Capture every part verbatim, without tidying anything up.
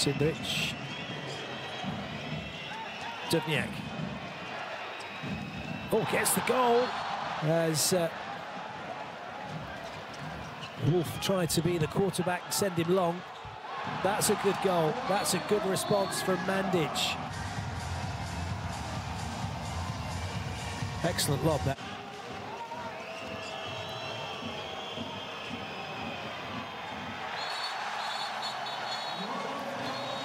Sindrich. Dubniak. Oh, gets the goal as uh, Wolf tried to be the quarterback, send him long. That's a good goal. That's a good response from Mandich. Excellent lob there.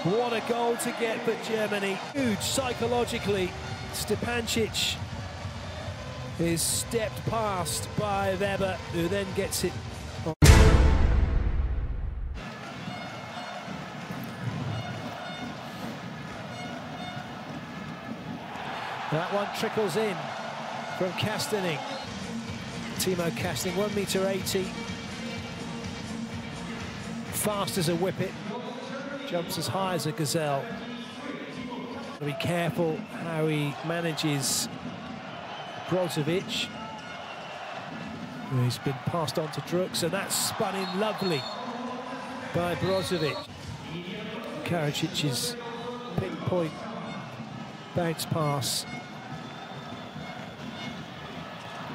What a goal to get for Germany. Huge psychologically. Stepancic is stepped past by Weber, who then gets it. That one trickles in from Kastening. Timo Kastening, one metre eighty. Fast as a whippet. Jumps as high as a gazelle. Be careful how he manages Brozovic. He's been passed on to Druks, and that's spun in lovely by Brozovic. Karacic's pinpoint bounce pass.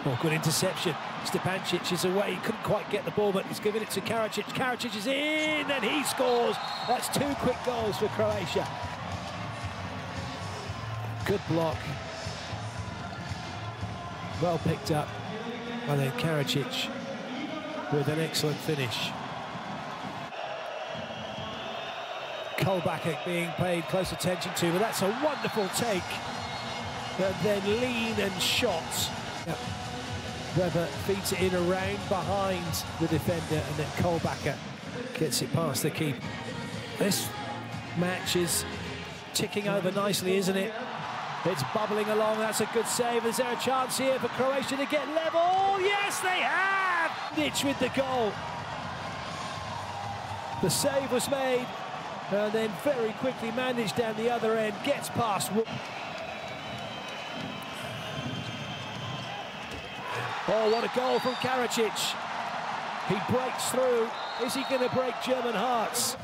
Oh, good interception. Stepancic is away, he couldn't quite get the ball, but he's giving it to Karacic. Karacic is in, and he scores. That's two quick goals for Croatia. Good block. Well picked up. And then Karacic with an excellent finish. Kolbakek being paid close attention to, but that's a wonderful take. And then lean and shot. Yep. Weber feeds it in around behind the defender, and then Kohlbacher gets it past the keeper. This match is ticking over nicely, isn't it? It's bubbling along. That's a good save. Is there a chance here for Croatia to get level? Yes, they have! Mandich with the goal. The save was made, and then very quickly Mandich down the other end, gets past. Oh, what a goal from Karacic. He breaks through. Is he going to break German hearts?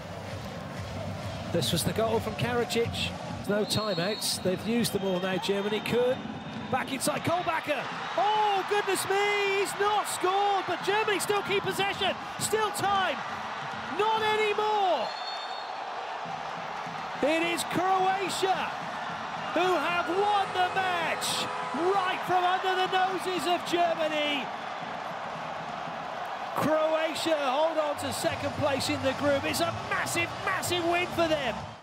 This was the goal from Karacic. No timeouts. They've used them all now, Germany. Could. Back inside, Kohlbacher. Oh, goodness me, he's not scored, but Germany still keep possession. Still time. Not anymore. It is Croatia who have won the match right from under the noses of Germany. Croatia hold on to second place in the group. It's a massive, massive win for them.